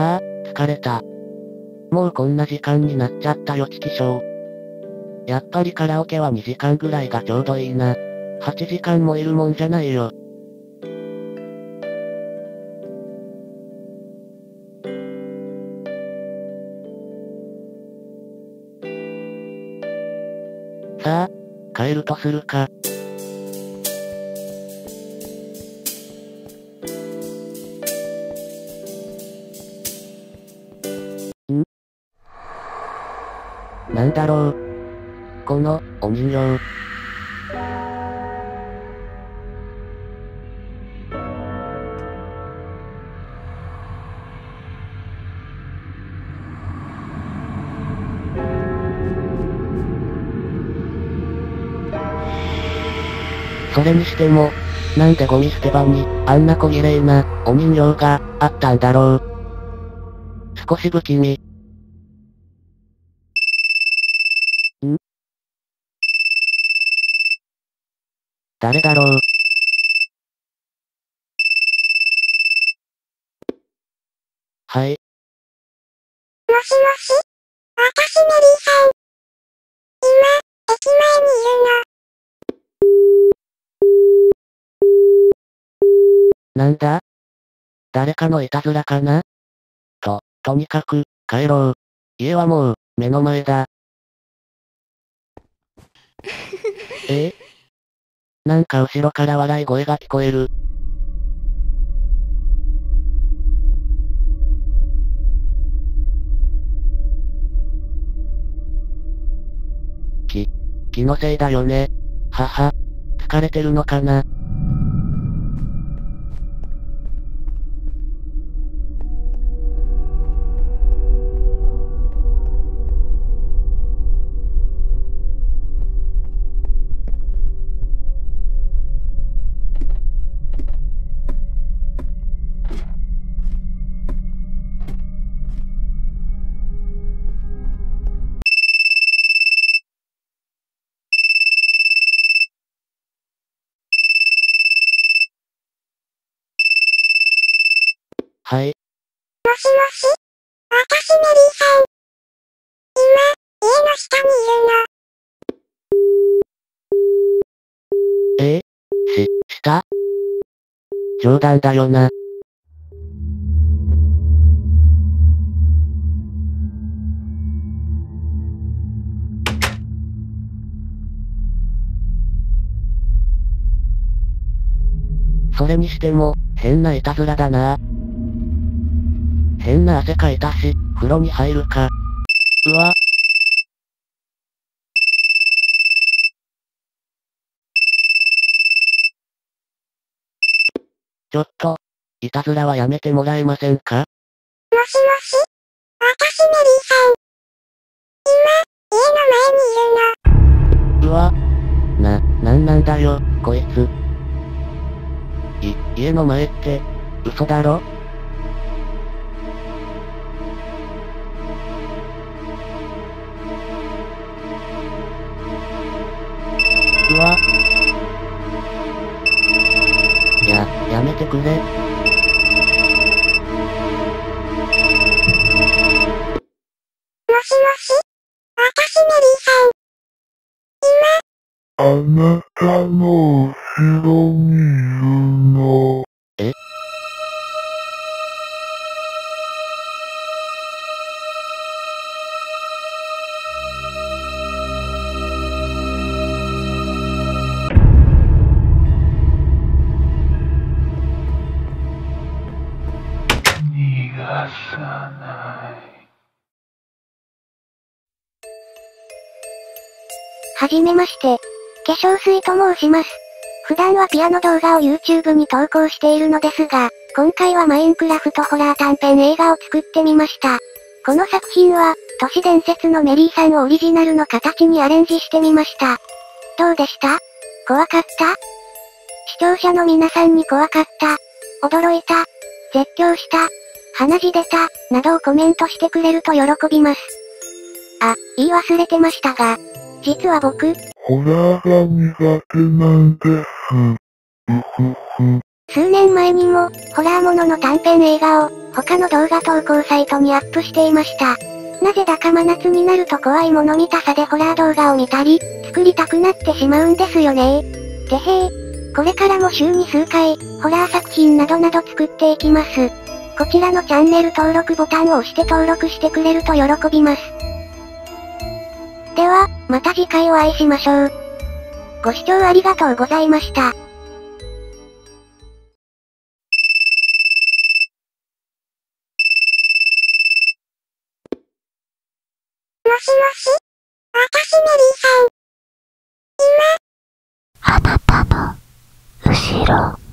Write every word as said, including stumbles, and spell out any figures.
はぁ、疲れた。もうこんな時間になっちゃったよチキショー。やっぱりカラオケはにじかんぐらいがちょうどいいな。はちじかんもいるもんじゃないよ。さあ、帰るとするか。ん？なんだろう？この、お人形。それにしても、なんでゴミ捨て場に、あんな小綺麗な、お人形が、あったんだろう。少し不気味。ん？誰だろう。はい。もしもし？私メリーさん。今、駅前にいるの。なんだ？誰かのいたずらかな？と、とにかく、帰ろう。家はもう、目の前だ。え？なんか後ろから笑い声が聞こえる。き、気のせいだよね。はは、疲れてるのかな？はい。もしもし？私メリーさん。今、家の下にいるの。え？し、下？冗談だよな。それにしても、変ないたずらだな。変な汗かいたし、風呂に入るか。うわ。ちょっと、いたずらはやめてもらえませんか？もしもし？私メリーさん。今、家の前にいるの。うわ。な、なんなんだよ、こいつ。い、家の前って、嘘だろ？うわ。や、やめてくれ。もしもし？私メリーさん。今？あなたの後ろにいるの。え？はじめまして。化粧水と申します。普段はピアノ動画を YouTube に投稿しているのですが、今回はマインクラフトホラー短編映画を作ってみました。この作品は、都市伝説のメリーさんをオリジナルの形にアレンジしてみました。どうでした？怖かった？視聴者の皆さんに怖かった、驚いた、絶叫した、鼻血出た、などをコメントしてくれると喜びます。あ、言い忘れてましたが、実は僕、ホラーが苦手なんです。うふふ。数年前にも、ホラーものの短編映画を、他の動画投稿サイトにアップしていました。なぜだか真夏になると怖いもの見たさでホラー動画を見たり、作りたくなってしまうんですよね。てへー。これからも週に数回、ホラー作品などなど作っていきます。こちらのチャンネル登録ボタンを押して登録してくれると喜びます。では、また次回お会いしましょう。ご視聴ありがとうございました。もしもし、私メリーさん。今。はばばば、後ろ。